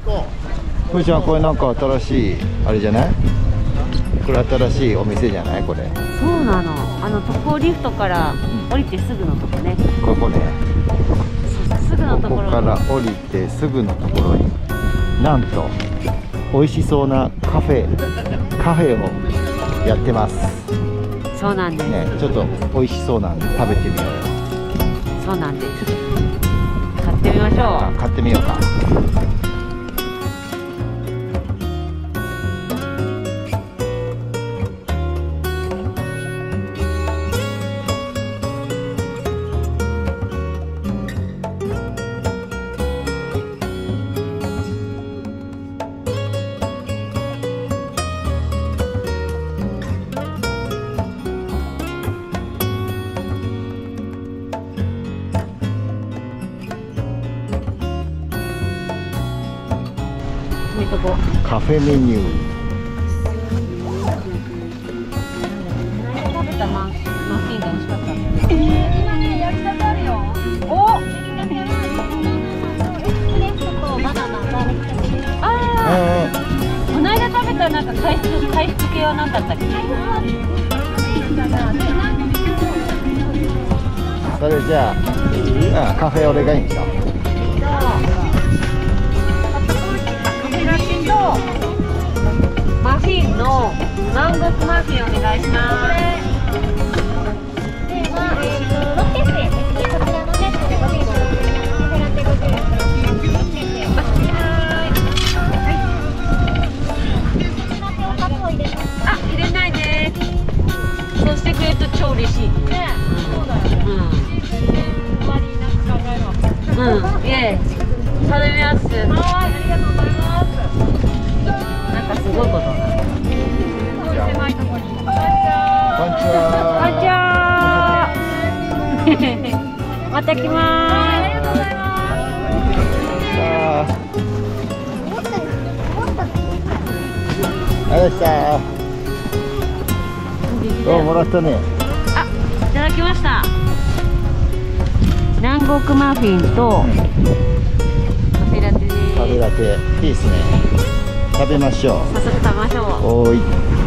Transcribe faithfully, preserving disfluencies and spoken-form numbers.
ふーちゃん、これなんか新しいあれじゃない？これ新しいお店じゃないこれ？そうなの。あの特攻リフトから降りてすぐのとこね。ここね。すぐのところ。ここから降りてすぐのところに、なんと美味しそうなカフェカフェをやってます。そうなんです。ね、ちょっと美味しそうなんで食べてみようよ。そうなんです。買ってみましょう。買ってみようか。カフェメニュー。食べたマフィンが美味しかった。今ね、焼きたてあるよ。お、焼きたてとバナナバーベキュー。ああ、この間食べたなんか回復回復系は何だったっけ？それじゃあカフェオレがいいんですか？マフィンの南国マフィンお願いします。では、ろっぴゃくえんですね。こちらのセットでご提供いただきます。はい。あ、入れないで。そうしてくれると超嬉しい。ね、そうだよね。うん。あまりなんか考えなかった。うん。いえ、頼みます。はい、ありがとうございます。すごいことな。狭いところに。こんにちは。こんにちは。また来ます。ありがとうございます。ありがとうございました。どうもらったね。あ、いただきました。南国マフィンとカフェラテです。カフェラテいいですね。食べましょう。早速食べましょう。おーい。